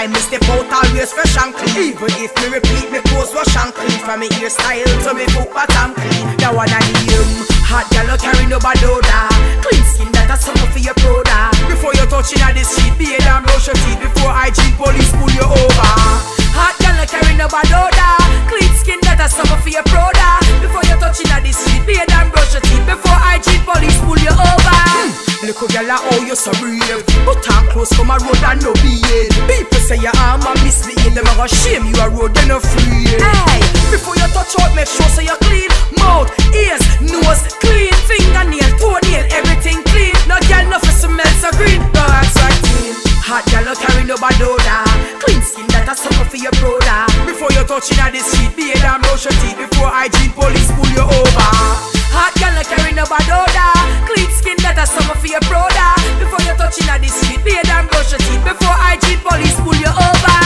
I miss the boat always fresh and clean. Even if me repeat, me pose wash and clean. From me hairstyle to me foot bottom clean. Now one of them hot girl carry no bad odor. Clean skin that a summer for your brother. Before you touching on the street, be a damn rush your teeth. Before hygiene police pull you over. Hot girl carry no bad odor. Clean skin that a summer for your brother. Before you touching on the street, be a damn rush your teeth. Before hygiene police pull you over. Look girl, oh you so brave, but I'm close for my road and no beard. People say you are my mislead, them a shame you a road and no free. Hey, before you touch out, make sure so you clean. Mouth, ears, nose, clean. Fingernail, toenail, everything clean. No girl, nothing smells so green. Birds are clean. Hot girl, no carry no bad odor. Clean skin that a suffer for your brother. Before you touching at the street, be a damn rush your teeth. Before hygiene police pull you over. Hot girl, no carry no bad odor. Clean skin that a suffer for your brother. Before you touching at the street, be a damn rush your teeth. Before hygiene police pull you over.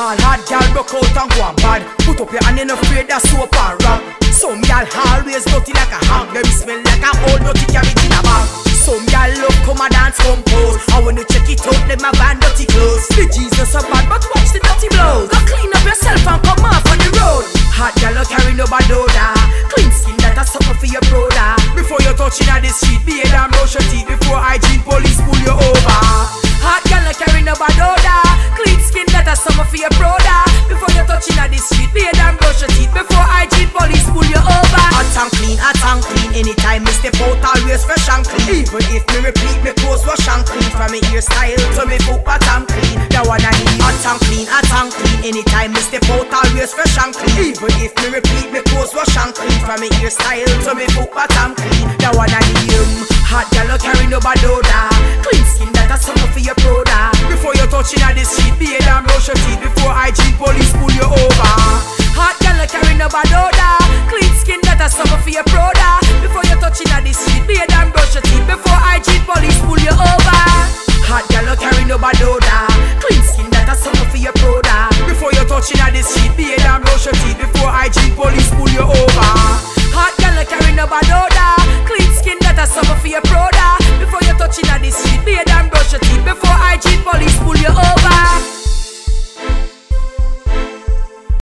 All hot girl, broke out and go on bad. Put up your hand and afraid that's so far wrong. Some y'all always dirty like a hog. Them smell like a old dirty cabbage in a bag. Some y'all love come and dance compose. And when you check it out, them a band dirty clothes. The jeans are so bad, but watch the dirty blows. Go clean up yourself and come off on the road. Hot y'all carry no bad odor. Clean skin that a suffer for your brother. Before you touching at the street, be a damn rush your teeth. Before hygiene police pull you over. Hot y'all carry no bad odor. Clean skin that a suffer for your brother. Before you touching at the street, be a damn rush your teeth. Before hygiene police pull you over. Hot and clean, hot and clean. Anytime me step out, always fresh and clean. Even if me repeat, me clothes wash and clean. From me hairstyle to me foot bottom clean. That one I need. Hot and clean, hot and clean. Anytime me step out, always fresh and clean. Even if me repeat, me clothes wash and clean. From me hairstyle to me foot bottom clean. That one I need. Hot girl no carry no bad odor. Clean skin that a summer for your brother. Before you touching at the street, be a damn rush your teeth. Before hygiene police pull you over. Hot girl no carry no bad odor. Clean skin that a suffer for your brother. Before you touching at the street, be a damn brush your teeth. Before hygiene police pull you over. Hot girl no carry no bad odor.